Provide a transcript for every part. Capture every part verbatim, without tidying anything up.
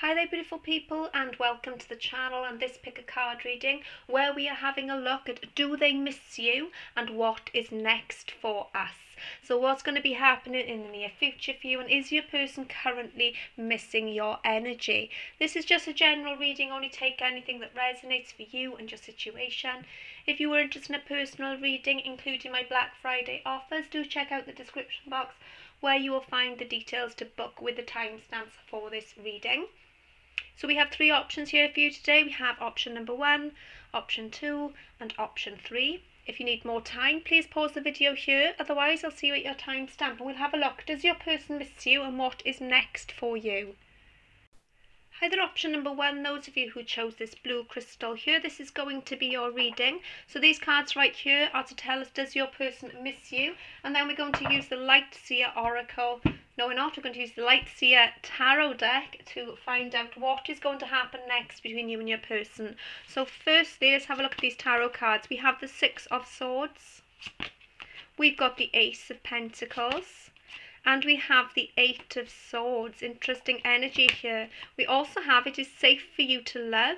Hi there beautiful people, and welcome to the channel and this pick a card reading where we are having a look at do they miss you and what is next for us. So what's going to be happening in the near future for you, and is your person currently missing your energy? This is just a general reading, only take anything that resonates for you and your situation. If you were interested in a personal reading including my Black Friday offers, do check out the description box where you will find the details to book with the timestamps for this reading. So we have three options here for you today. We have option number one, option two, and option three. If you need more time, please pause the video here. Otherwise, I'll see you at your timestamp and we'll have a look. Does your person miss you and what is next for you? Hi there, option number one, those of you who chose this blue crystal here, this is going to be your reading. So these cards right here are to tell us, does your person miss you? And then we're going to use the Light Seer Oracle. No, we're not. We're going to use the Light Seer Tarot deck to find out what is going to happen next between you and your person. So firstly, let's have a look at these tarot cards. We have the Six of Swords. We've got the Ace of Pentacles. And we have the Eight of Swords. Interesting energy here. We also have it is safe for you to love.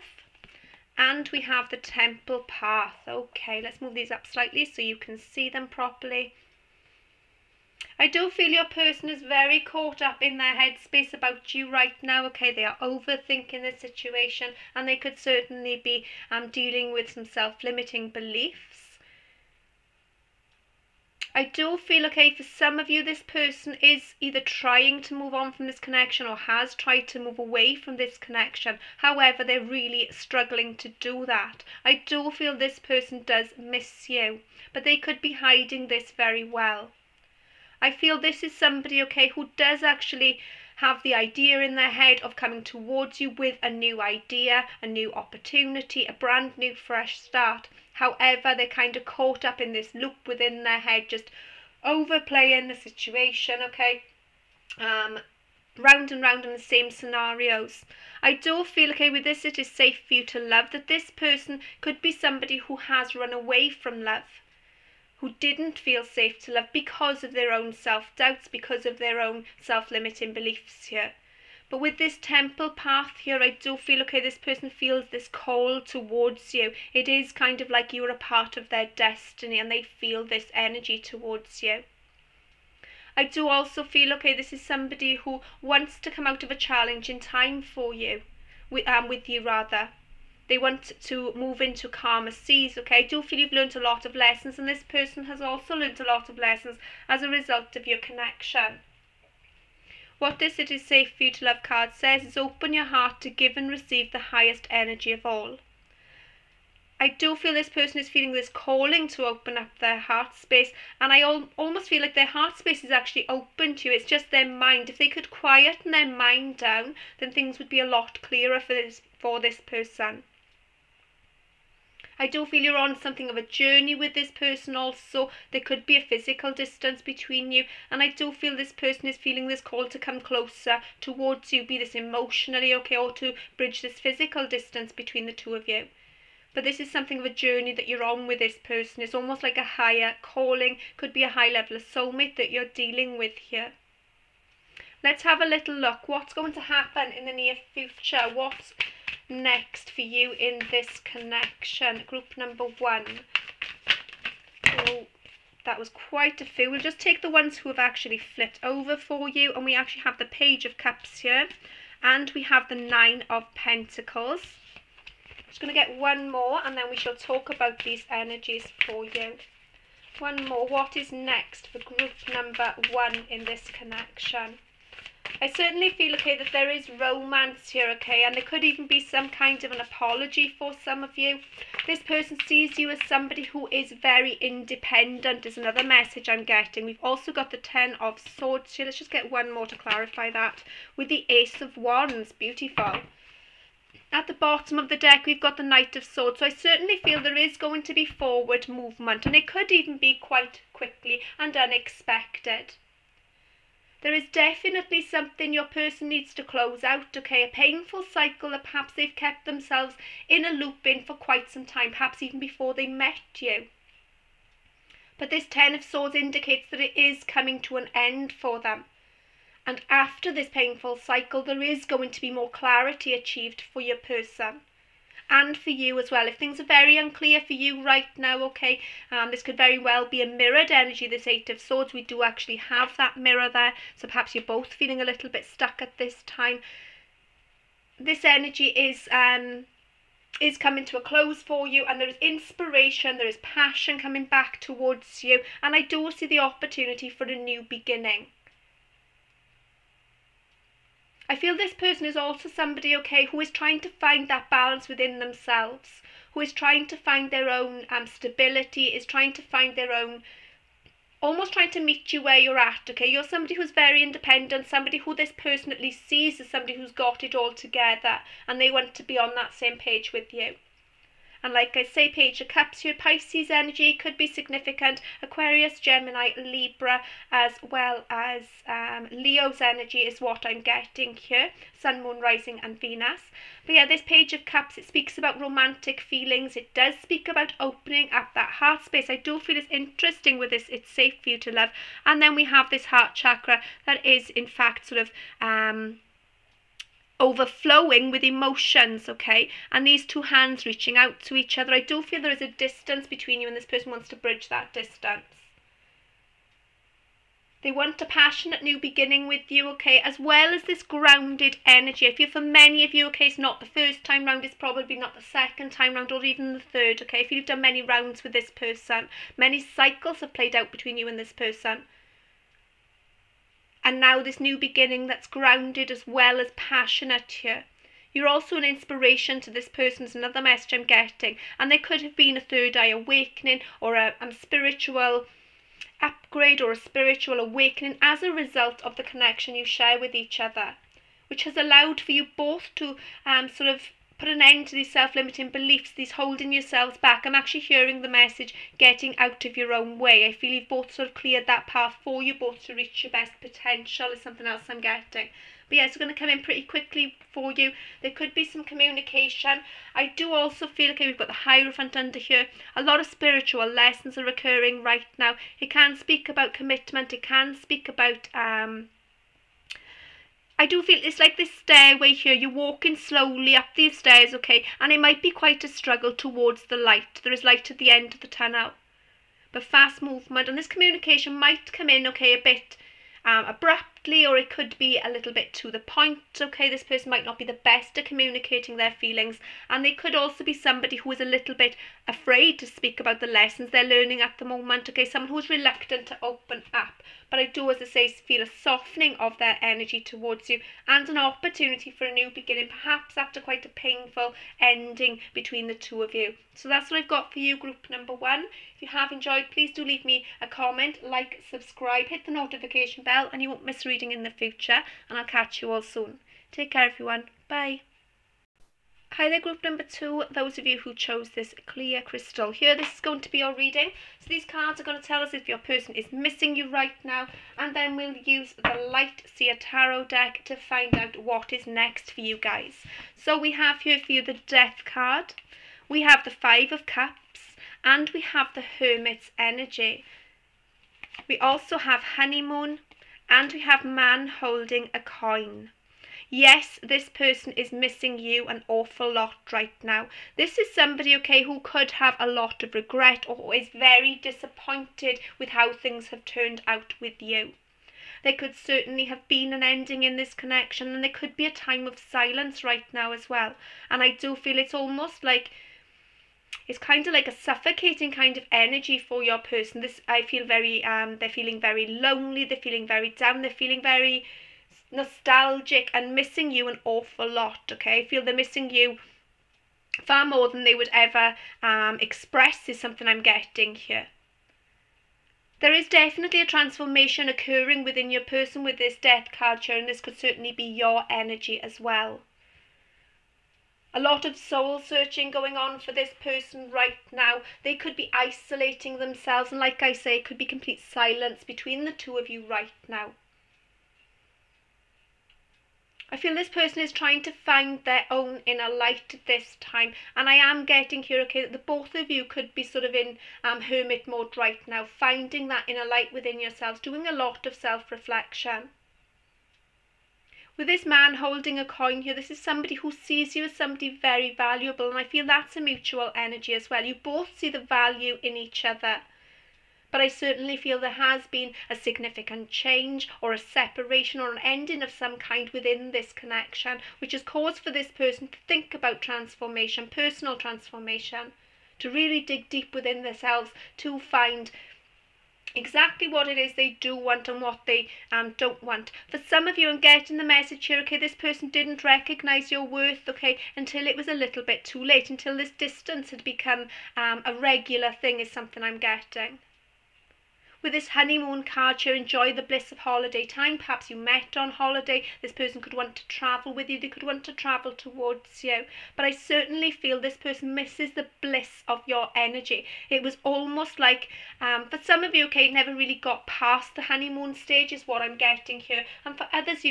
And we have the Temple Path. Okay, let's move these up slightly so you can see them properly. I do feel your person is very caught up in their headspace about you right now. Okay, they are overthinking this situation. And they could certainly be um, dealing with some self-limiting beliefs. I do feel, okay, for some of you, this person is either trying to move on from this connection or has tried to move away from this connection. However, they're really struggling to do that. I do feel this person does miss you, but they could be hiding this very well. I feel this is somebody, okay, who does actually have the idea in their head of coming towards you with a new idea, a new opportunity, a brand new fresh start. However, they're kind of caught up in this loop within their head, just overplaying the situation, okay? Um, round and round in the same scenarios. I do feel, okay, with this, it is safe for you to love, that this person could be somebody who has run away from love, who didn't feel safe to love because of their own self-doubts, because of their own self-limiting beliefs here. But with this Temple Path here, I do feel, okay, this person feels this call towards you. It is kind of like you're a part of their destiny and they feel this energy towards you. I do also feel, okay, this is somebody who wants to come out of a challenge in time for you, with, um, with you rather. They want to move into calmer seas, okay? I do feel you've learned a lot of lessons and this person has also learned a lot of lessons as a result of your connection. What this It Is Safe For You To Love card says is open your heart to give and receive the highest energy of all. I do feel this person is feeling this calling to open up their heart space, and I al almost feel like their heart space is actually open to you. It's just their mind. If they could quieten their mind down, then things would be a lot clearer for this, for this person. I do feel you're on something of a journey with this person also. There could be a physical distance between you. And I do feel this person is feeling this call to come closer towards you, be this emotionally, okay, or to bridge this physical distance between the two of you. But this is something of a journey that you're on with this person. It's almost like a higher calling, could be a high level of soulmate that you're dealing with here. Let's have a little look. What's going to happen in the near future? What's next for you in this connection? Group number one. Oh, that was quite a few. We'll just take the ones who have actually flipped over for you, and we actually have the Page of Cups here, and we have the Nine of Pentacles. I'm just going to get one more and then we shall talk about these energies for you. One more. What is next for group number one in this connection? I certainly feel, okay, that there is romance here, okay, and there could even be some kind of an apology for some of you. This person sees you as somebody who is very independent, is another message I'm getting. We've also got the Ten of Swords here. Let's just get one more to clarify that. With the Ace of Wands, beautiful. At the bottom of the deck, we've got the Knight of Swords. So I certainly feel there is going to be forward movement, and it could even be quite quickly and unexpected. There is definitely something your person needs to close out, okay? A painful cycle that perhaps they've kept themselves in a loop in for quite some time, perhaps even before they met you. But this Ten of Swords indicates that it is coming to an end for them. And after this painful cycle, there is going to be more clarity achieved for your person and for you as well. If things are very unclear for you right now, okay, um, this could very well be a mirrored energy, this Eight of Swords. We do actually have that mirror there. So perhaps you're both feeling a little bit stuck at this time. This energy is... Um, is coming to a close for you, and there is inspiration, there is passion coming back towards you, and I do see the opportunity for a new beginning. I feel this person is also somebody, okay, who is trying to find that balance within themselves, who is trying to find their own um, stability, is trying to find their own, almost trying to meet you where you're at, okay? You're somebody who's very independent, somebody who this person at least sees as somebody who's got it all together, and they want to be on that same page with you. And like I say, Page of Cups, your Pisces energy could be significant. Aquarius, Gemini, Libra, as well as um, Leo's energy is what I'm getting here. Sun, Moon, Rising and Venus. But yeah, this Page of Cups, it speaks about romantic feelings. It does speak about opening up that heart space. I do feel it's interesting with this, it's safe for you to love. And then we have this heart chakra that is in fact sort of... Um, overflowing with emotions, okay, and these two hands reaching out to each other. I do feel there is a distance between you, and this person wants to bridge that distance. They want a passionate new beginning with you, okay, as well as this grounded energy. I feel for many of you, okay, it's not the first time round, it's probably not the second time round, or even the third, okay, if you've done many rounds with this person, many cycles have played out between you and this person. And now this new beginning that's grounded as well as passionate here. You're also an inspiration to this person's another message I'm getting. And there could have been a third eye awakening or a, a spiritual upgrade or a spiritual awakening as a result of the connection you share with each other, which has allowed for you both to um, sort of put an end to these self-limiting beliefs, these holding yourselves back. I'm actually hearing the message, getting out of your own way. I feel you've both sort of cleared that path for you both to reach your best potential is something else I'm getting. But yeah, it's going to come in pretty quickly for you. There could be some communication. I do also feel, okay, we've got the Hierophant under here. A lot of spiritual lessons are recurring right now. It can speak about commitment. It can speak about... um. I do feel it's like this stairway here, you're walking slowly up these stairs, okay, and it might be quite a struggle towards the light. There is light at the end of the tunnel, but fast movement, and this communication might come in, okay, a bit um, abruptly, or it could be a little bit to the point, okay, this person might not be the best at communicating their feelings, and they could also be somebody who is a little bit afraid to speak about the lessons they're learning at the moment, okay, someone who's reluctant to open up. But I do, as I say, feel a softening of their energy towards you and an opportunity for a new beginning, perhaps after quite a painful ending between the two of you. So that's what I've got for you, group number one. If you have enjoyed, please do leave me a comment, like, subscribe, hit the notification bell, and you won't miss reading in the future. And I'll catch you all soon. Take care, everyone. Bye. Hi there, group number two, those of you who chose this clear crystal here. This is going to be your reading. So these cards are going to tell us if your person is missing you right now, and then we'll use the Light Seer Tarot deck to find out what is next for you guys. So we have here for you the Death card, we have the Five of Cups, and we have the Hermit's energy. We also have Honeymoon, and we have Man Holding a Coin. Yes, this person is missing you an awful lot right now. This is somebody, okay, who could have a lot of regret or is very disappointed with how things have turned out with you. There could certainly have been an ending in this connection, and there could be a time of silence right now as well. And I do feel it's almost like, it's kind of like a suffocating kind of energy for your person. This, I feel very, um, they're feeling very lonely, they're feeling very down, they're feeling very... nostalgic and missing you an awful lot, okay? I feel they're missing you far more than they would ever um, express is something I'm getting here. There is definitely a transformation occurring within your person with this Death card here, and this could certainly be your energy as well. A lot of soul searching going on for this person right now. They could be isolating themselves, and like I say, it could be complete silence between the two of you right now. I feel this person is trying to find their own inner light at this time, and I am getting here, okay, that the both of you could be sort of in um, hermit mode right now, finding that inner light within yourselves, doing a lot of self-reflection. with this man holding a coin here, this is somebody who sees you as somebody very valuable, and I feel that's a mutual energy as well. You both see the value in each other. But I certainly feel there has been a significant change or a separation or an ending of some kind within this connection, which has caused for this person to think about transformation, personal transformation, to really dig deep within themselves to find exactly what it is they do want and what they um, don't want. For some of you, I'm getting the message here, okay, this person didn't recognise your worth, okay, until it was a little bit too late, until this distance had become um, a regular thing is something I'm getting. With this honeymoon card here, enjoy the bliss of holiday time. Perhaps you met on holiday. This person could want to travel with you. They could want to travel towards you. But I certainly feel this person misses the bliss of your energy. It was almost like, um, for some of you, okay, never really got past the honeymoon stage is what I'm getting here. And for others of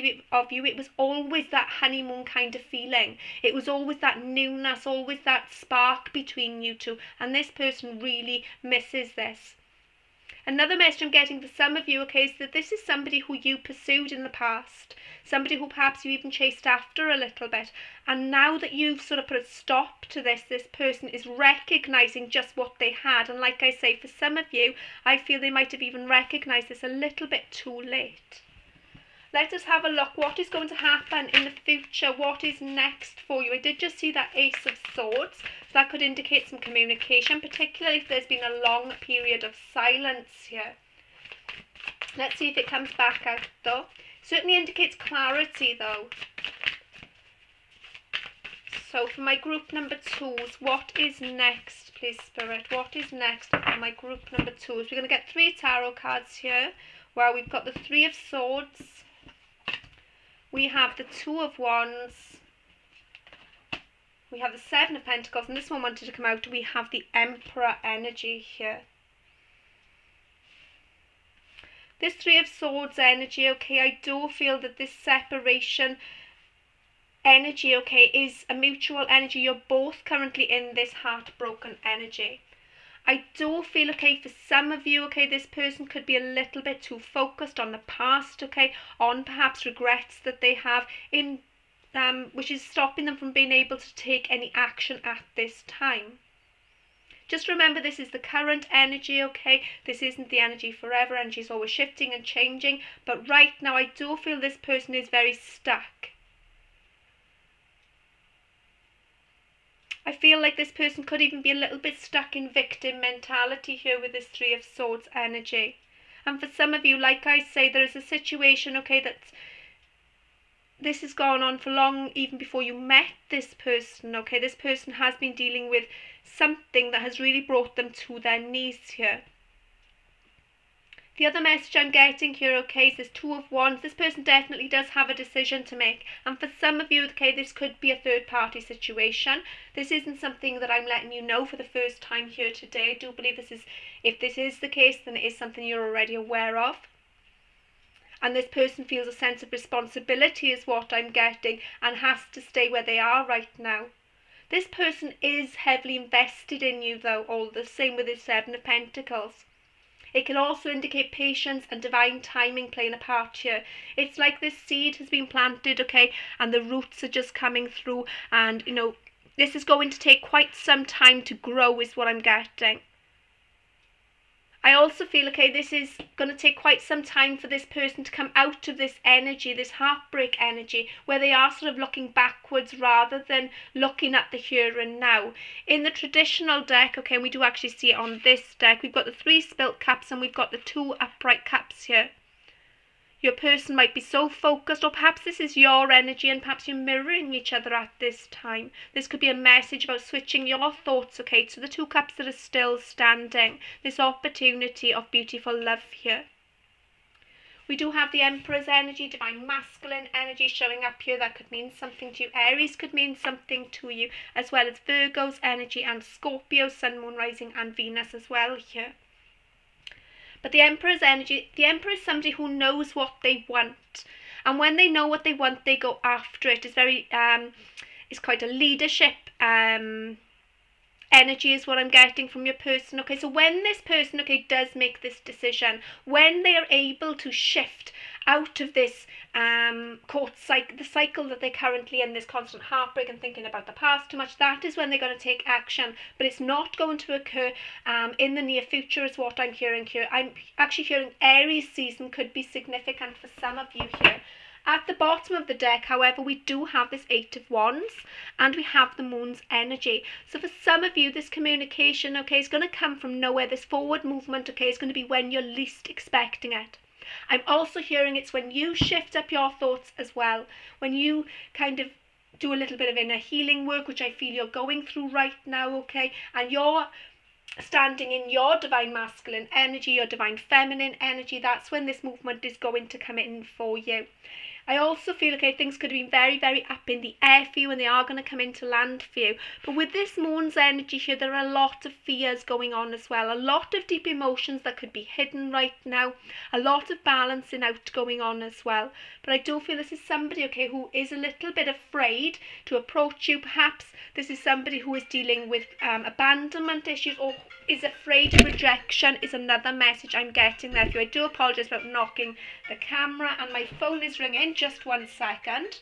you, it was always that honeymoon kind of feeling. It was always that newness, always that spark between you two. And this person really misses this. Another message I'm getting for some of you, okay, is that this is somebody who you pursued in the past, somebody who perhaps you even chased after a little bit, and now that you've sort of put a stop to this, this person is recognising just what they had, and like I say, for some of you, I feel they might have even recognised this a little bit too late. Let us have a look. What is going to happen in the future? What is next for you? I did just see that Ace of Swords. So that could indicate some communication, particularly if there's been a long period of silence here. Let's see if it comes back out though. Certainly indicates clarity though. So for my group number twos, what is next, please, Spirit? What is next for my group number twos? We're going to get three tarot cards here. Well, we've got the Three of Swords. We have the Two of Wands, we have the Seven of Pentacles, and this one wanted to come out. We have the Emperor energy here. This Three of Swords energy, okay, I do feel that this separation energy, okay, is a mutual energy. You're both currently in this heartbroken energy. I do feel, okay, for some of you, okay, this person could be a little bit too focused on the past, okay, on perhaps regrets that they have, in, um, which is stopping them from being able to take any action at this time. Just remember, this is the current energy, okay, this isn't the energy forever, energy is always shifting and changing, but right now I do feel this person is very stuck. I feel like this person could even be a little bit stuck in victim mentality here with this Three of Swords energy. And for some of you, like I say, there is a situation, okay, that this has gone on for long even before you met this person, okay. This person has been dealing with something that has really brought them to their knees here. The other message I'm getting here, okay, is this Two of Wands. This person definitely does have a decision to make. And for some of you, okay, this could be a third-party situation. This isn't something that I'm letting you know for the first time here today. I do believe this is, if this is the case, then it is something you're already aware of. And this person feels a sense of responsibility is what I'm getting and has to stay where they are right now. This person is heavily invested in you, though, all the same with the Seven of Pentacles. It can also indicate patience and divine timing playing a part here. It's like this seed has been planted, okay, and the roots are just coming through, and, you know, this is going to take quite some time to grow is what I'm getting. I also feel, okay, this is going to take quite some time for this person to come out of this energy, this heartbreak energy, where they are sort of looking backwards rather than looking at the here and now. In the traditional deck, okay, and we do actually see it on this deck, we've got the three spilt cups and we've got the two upright cups here. Your person might be so focused, or perhaps this is your energy and perhaps you're mirroring each other at this time. This could be a message about switching your thoughts, okay, to the two cups that are still standing. This opportunity of beautiful love here. We do have the Emperor's energy, divine masculine energy showing up here. That could mean something to you. Aries could mean something to you, as well as Virgo's energy and Scorpio, Sun, Moon, Rising and Venus as well here. But the Emperor's energy, the Emperor is somebody who knows what they want. And when they know what they want, they go after it. It's very, um, it's quite a leadership um, energy is what I'm getting from your person. Okay, so when this person, okay, does make this decision, when they are able to shift out of this um, caught psych the cycle that they're currently in, this constant heartbreak and thinking about the past too much, that is when they're going to take action. But it's not going to occur um, in the near future is what I'm hearing here. I'm actually hearing Aries season could be significant for some of you here. At the bottom of the deck, however, we do have this Eight of Wands and we have the Moon's energy. So for some of you, this communication, okay, is going to come from nowhere. This forward movement, okay, is going to be when you're least expecting it. I'm also hearing it's when you shift up your thoughts as well, when you kind of do a little bit of inner healing work, which I feel you're going through right now, okay, and you're standing in your divine masculine energy, your divine feminine energy. That's when this movement is going to come in for you. I also feel, okay, things could have been very, very up in the air for you and they are going to come into land for you. But with this Moon's energy here, there are a lot of fears going on as well. A lot of deep emotions that could be hidden right now. A lot of balancing out going on as well. But I do feel this is somebody, okay, who is a little bit afraid to approach you perhaps. This is somebody who is dealing with um, abandonment issues or is afraid of rejection is another message I'm getting there for you. I do apologise about knocking the camera and my phone is ringing. Just one second.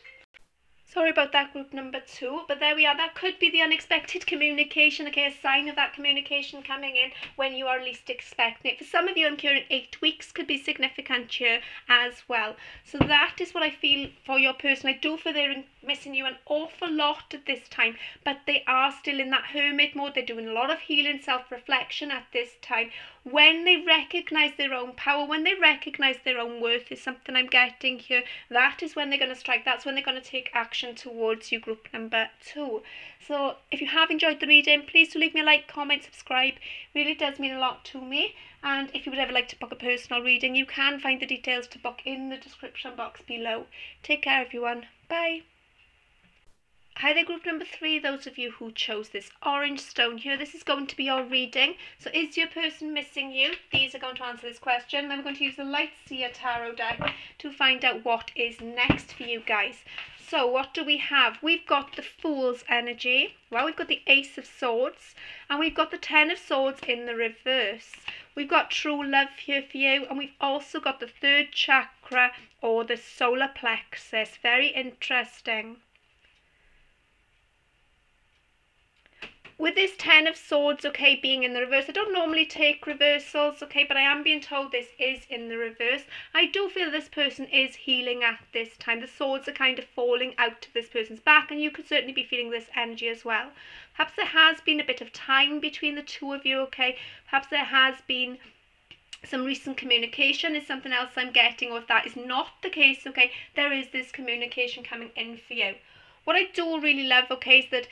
Sorry about that, group number two, but there we are. That could be the unexpected communication, okay, a sign of that communication coming in when you are least expecting it. For some of you, I'm hearing eight weeks could be significant here as well. So that is what I feel for your person. I do feel they're missing you an awful lot at this time, but they are still in that hermit mode. They're doing a lot of healing, self-reflection at this time. When they recognise their own power, when they recognise their own worth is something I'm getting here. That is when they're going to strike. That's when they're going to take action towards you, group number two. So if you have enjoyed the reading, please do leave me a like, comment, subscribe. It really does mean a lot to me. And if you would ever like to book a personal reading, you can find the details to book in the description box below. Take care, everyone. Bye. Hi there, group number three, those of you who chose this orange stone here. This is going to be your reading. So is your person missing you? These are going to answer this question. Then we're going to use the Lightseer Tarot deck to find out what is next for you guys. So what do we have? We've got the Fool's energy. Well, we've got the Ace of Swords. And we've got the Ten of Swords in the reverse. We've got true love here for you. And we've also got the third chakra or the solar plexus. Very interesting. With this Ten of Swords, okay, being in the reverse, I don't normally take reversals, okay, but I am being told this is in the reverse. I do feel this person is healing at this time. The swords are kind of falling out of this person's back, and you could certainly be feeling this energy as well. Perhaps there has been a bit of time between the two of you, okay. Perhaps there has been some recent communication is something else I'm getting, or if that is not the case, okay, there is this communication coming in for you. What I do really love, okay, is that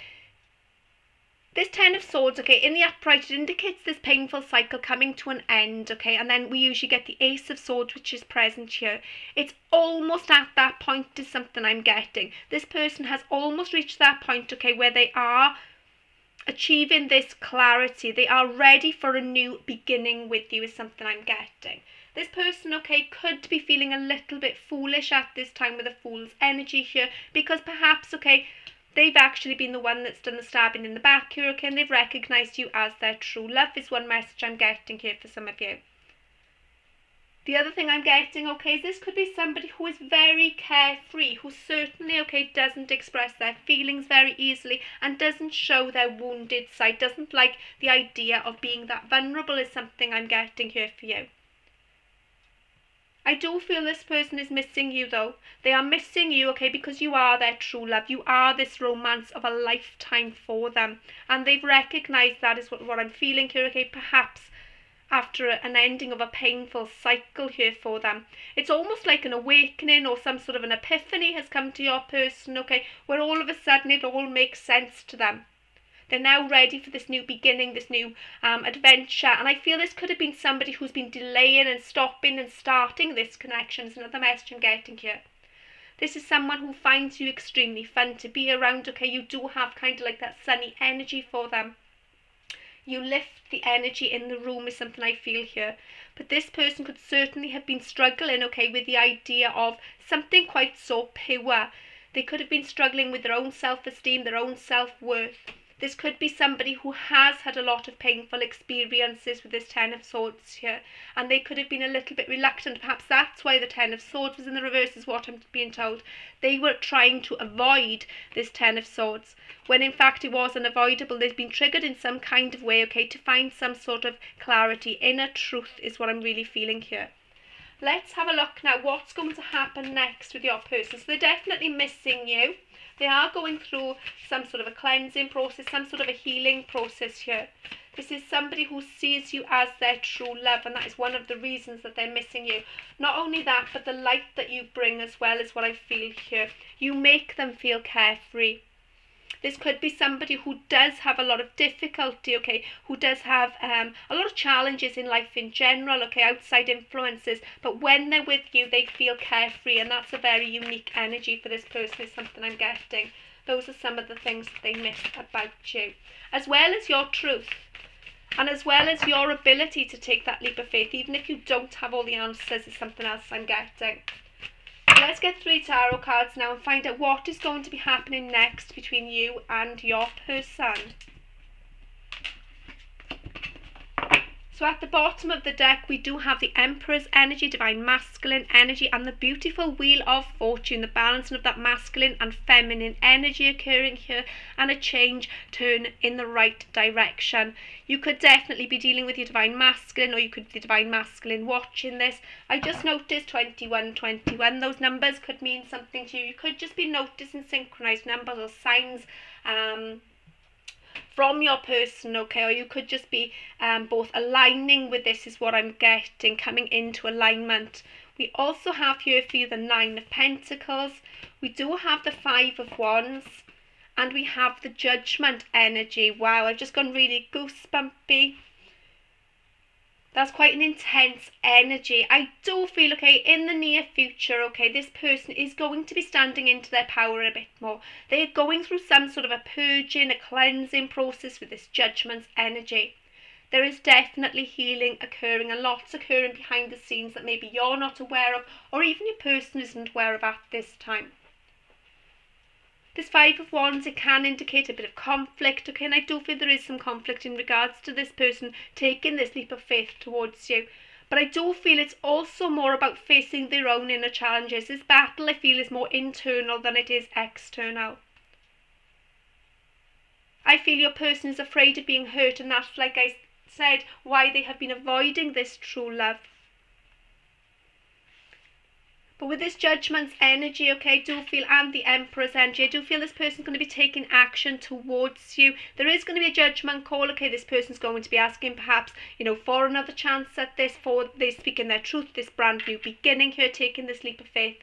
this Ten of Swords, okay, in the upright, it indicates this painful cycle coming to an end, okay, and then we usually get the Ace of Swords, which is present here. It's almost at that point is something I'm getting. This person has almost reached that point, okay, where they are achieving this clarity. They are ready for a new beginning with you is something I'm getting. This person, okay, could be feeling a little bit foolish at this time with a Fool's energy here because perhaps, okay, they've actually been the one that's done the stabbing in the back here, okay, and they've recognised you as their true love is one message I'm getting here for some of you. The other thing I'm getting, okay, is this could be somebody who is very carefree, who certainly, okay, doesn't express their feelings very easily and doesn't show their wounded side, doesn't like the idea of being that vulnerable is something I'm getting here for you. I do feel this person is missing you though. They are missing you, okay, because you are their true love. You are this romance of a lifetime for them. And they've recognised that is what, what I'm feeling here, okay, perhaps after an ending of a painful cycle here for them. It's almost like an awakening or some sort of an epiphany has come to your person, okay, where all of a sudden it all makes sense to them. They're now ready for this new beginning, this new um, adventure. And I feel this could have been somebody who's been delaying and stopping and starting this connection. It's another message I'm getting here. This is someone who finds you extremely fun to be around. Okay, you do have kind of like that sunny energy for them. You lift the energy in the room is something I feel here. But this person could certainly have been struggling, okay, with the idea of something quite so pure. They could have been struggling with their own self-esteem, their own self-worth. This could be somebody who has had a lot of painful experiences with this Ten of Swords here, and they could have been a little bit reluctant. Perhaps that's why the Ten of Swords was in the reverse, is what I'm being told. They were trying to avoid this Ten of Swords, when in fact it was unavoidable. They've been triggered in some kind of way, okay, to find some sort of clarity. Inner truth is what I'm really feeling here. Let's have a look now what's going to happen next with your person. So they're definitely missing you. They are going through some sort of a cleansing process, some sort of a healing process here. This is somebody who sees you as their true love, and that is one of the reasons that they're missing you. Not only that, but the light that you bring as well is what I feel here. You make them feel carefree. This could be somebody who does have a lot of difficulty, okay, who does have um, a lot of challenges in life in general, okay, outside influences. But when they're with you, they feel carefree, and that's a very unique energy for this person, is something I'm getting. Those are some of the things that they miss about you, as well as your truth, and as well as your ability to take that leap of faith, even if you don't have all the answers, is something else I'm getting. Let's get three tarot cards now and find out what is going to be happening next between you and your person. So at the bottom of the deck we do have the Emperor's energy, divine masculine energy, and the beautiful Wheel of Fortune, the balancing of that masculine and feminine energy occurring here, and a change turn in the right direction. You could definitely be dealing with your divine masculine, or you could be the divine masculine watching this. I just noticed twenty-one, twenty-one, those numbers could mean something to you. You could just be noticing synchronized numbers or signs um, from your person, okay, or you could just be um, both aligning with this, is what I'm getting, coming into alignment. We also have here for you the Nine of Pentacles, we do have the Five of Wands, and we have the Judgment energy. Wow, I've just gone really goosebumpy. That's quite an intense energy. I do feel, okay, in the near future, okay, this person is going to be standing into their power a bit more. They're going through some sort of a purging, a cleansing process with this Judgment energy. There is definitely healing occurring, and lots occurring behind the scenes that maybe you're not aware of, or even your person isn't aware of at this time. This Five of Wands, it can indicate a bit of conflict, okay, and I do feel there is some conflict in regards to this person taking this leap of faith towards you. But I do feel it's also more about facing their own inner challenges. This battle, I feel, is more internal than it is external. I feel your person is afraid of being hurt, and that's, like I said, why they have been avoiding this true love. But with this Judgment's energy, okay, I do feel, and the Emperor's energy, I do feel this person's going to be taking action towards you. There is going to be a judgment call, okay, this person's going to be asking perhaps, you know, for another chance at this, for they speaking their truth, this brand new beginning here, taking this leap of faith.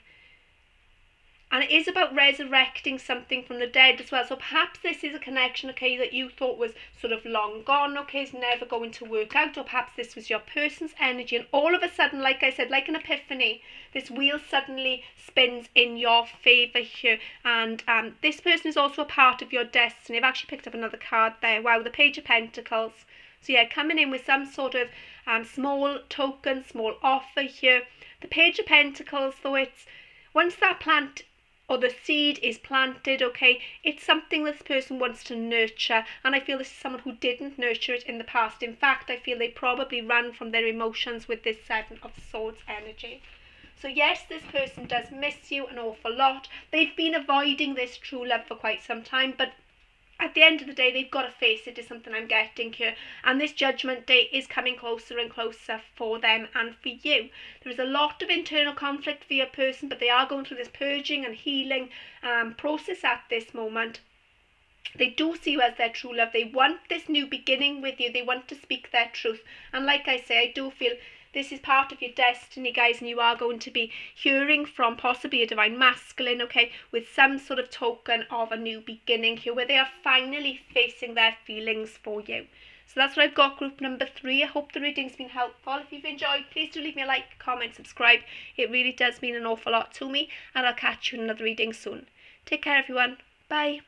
And it is about resurrecting something from the dead as well. So perhaps this is a connection, okay, that you thought was sort of long gone, okay, is never going to work out. Or perhaps this was your person's energy. And all of a sudden, like I said, like an epiphany, this wheel suddenly spins in your favour here. And um, this person is also a part of your destiny. I've actually picked up another card there. Wow, the Page of Pentacles. So yeah, coming in with some sort of um, small token, small offer here. The Page of Pentacles, though, it's once that plant or the seed is planted, okay, it's something this person wants to nurture, and I feel this is someone who didn't nurture it in the past. In fact, I feel they probably ran from their emotions with this Seven of Swords energy. So yes, this person does miss you an awful lot. They've been avoiding this true love for quite some time, but at the end of the day, they've got to face it, is something I'm getting here. And this Judgment Day is coming closer and closer for them and for you. There is a lot of internal conflict for your person, but they are going through this purging and healing um, process at this moment. They do see you as their true love. They want this new beginning with you. They want to speak their truth. And like I say, I do feel this is part of your destiny, guys, and you are going to be hearing from possibly a divine masculine, okay, with some sort of token of a new beginning here, where they are finally facing their feelings for you. So that's what I've got, group number three. I hope the reading's been helpful. If you've enjoyed, please do leave me a like, comment, subscribe. It really does mean an awful lot to me, and I'll catch you in another reading soon. Take care, everyone. Bye.